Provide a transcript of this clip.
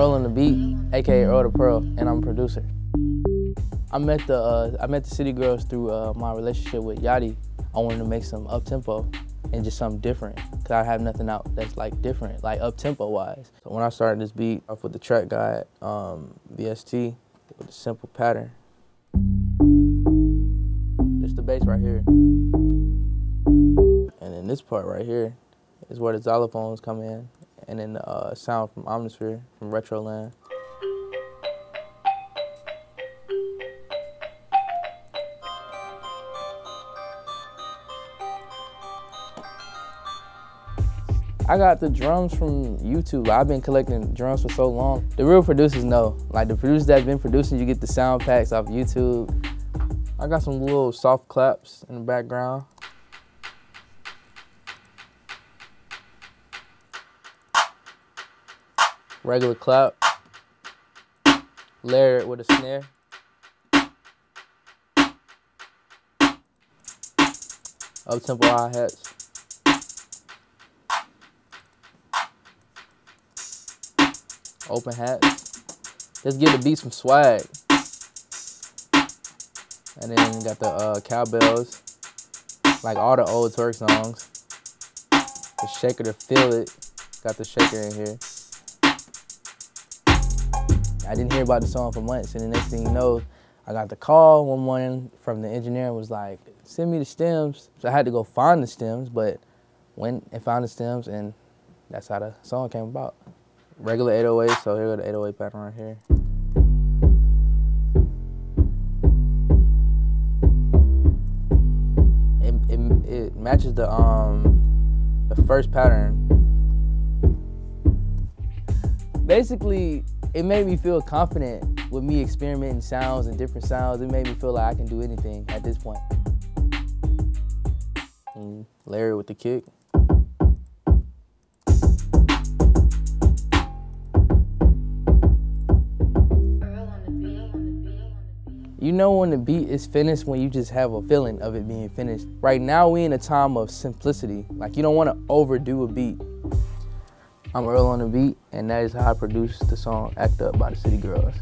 Earl On The Beat, aka Earl The Pearl, and I'm a producer. I met the City Girls through my relationship with Yachty. I wanted to make some up-tempo and just something different, because I have nothing out that's like different, like up-tempo wise. So when I started this beat off with the track guide, VST, with a simple pattern. It's the bass right here. And then this part right here is where the xylophones come in, and then the sound from Omnisphere, from Retroland. I got the drums from YouTube. I've been collecting drums for so long. The real producers know. Like the producers that have been producing, you get the sound packs off YouTube. I got some little soft claps in the background. Regular clap. Layer it with a snare. Up-tempo hi-hats. Open hats. Let's give the beat some swag. And then you got the cowbells, like all the old Turk songs. The shaker to feel it. Got the shaker in here. I didn't hear about the song for months, and the next thing you know, I got the call one morning from the engineer and was like, send me the stems. So I had to go find the stems, but went and found the stems, and that's how the song came about. Regular 808, so here go the 808 pattern right here. It matches the first pattern. Basically, it made me feel confident with me experimenting sounds and different sounds. It made me feel like I can do anything at this point. And layer it with the kick. You know when the beat is finished when you just have a feeling of it being finished. Right now we in a time of simplicity. Like you don't want to overdo a beat. I'm Earl On The Beat, and that is how I produced the song Act Up by the City Girls.